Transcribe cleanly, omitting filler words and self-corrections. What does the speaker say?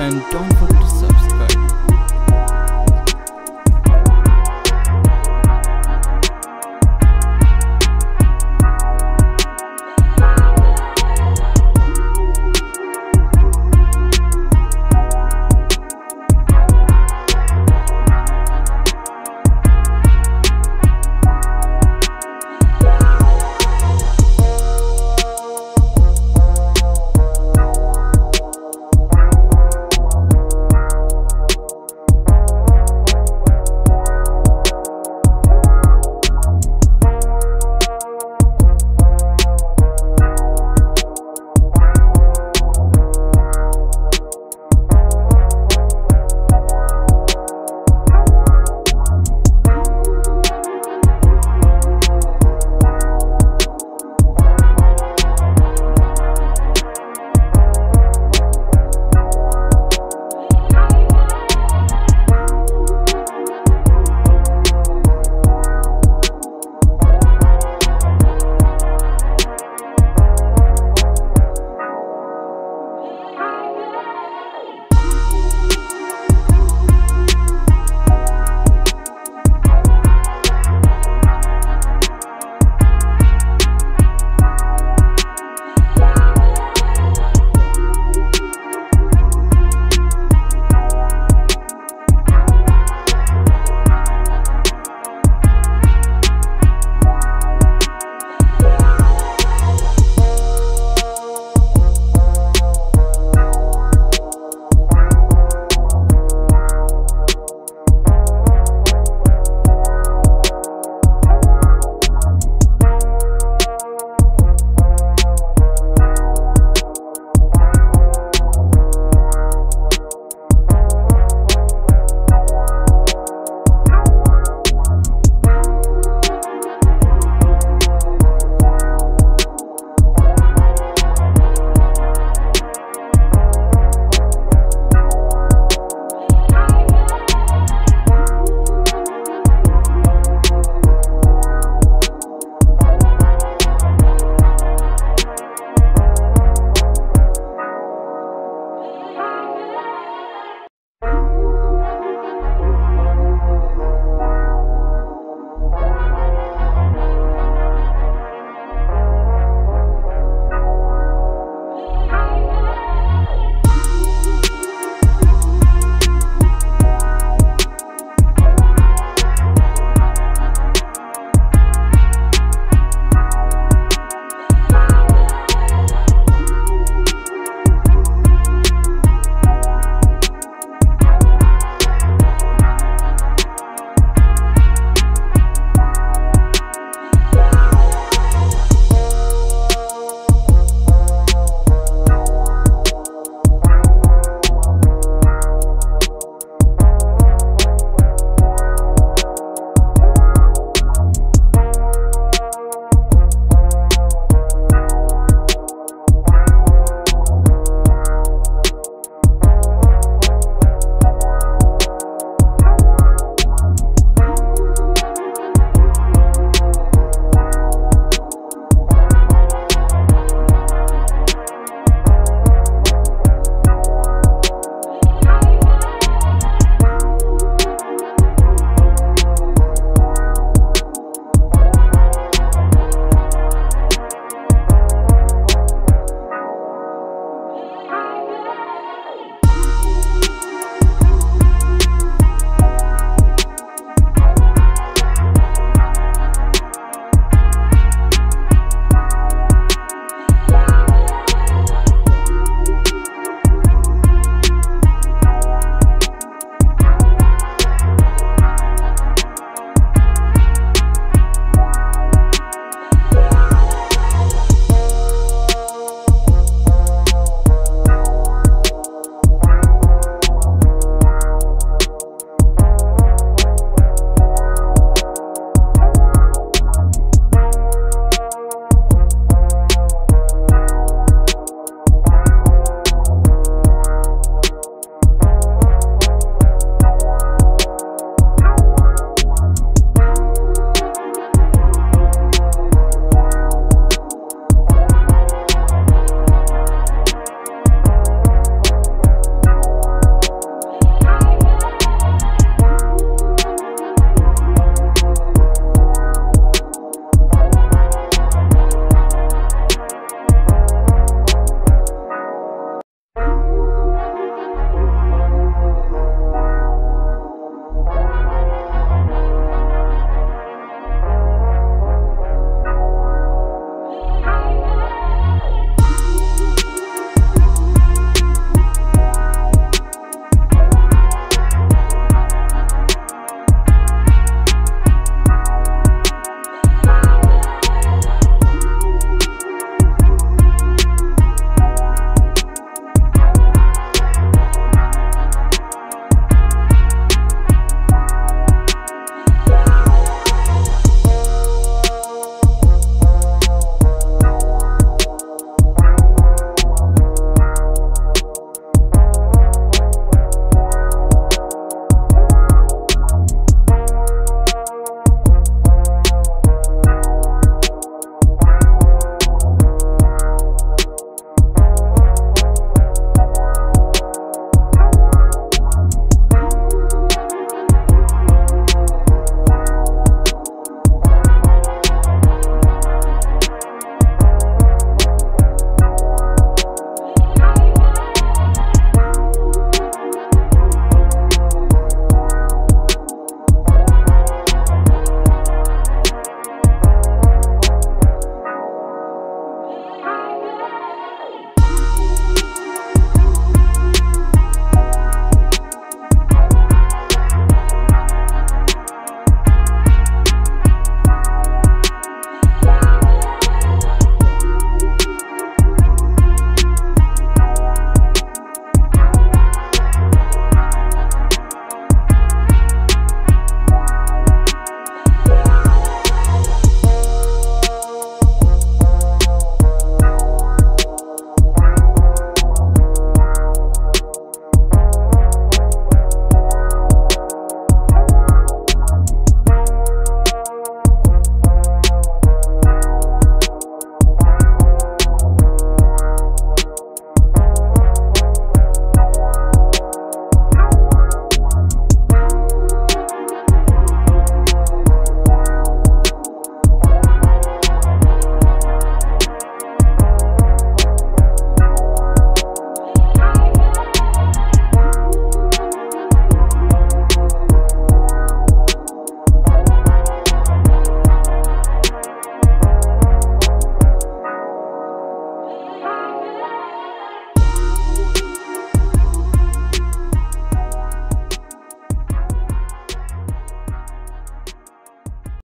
and don't forget to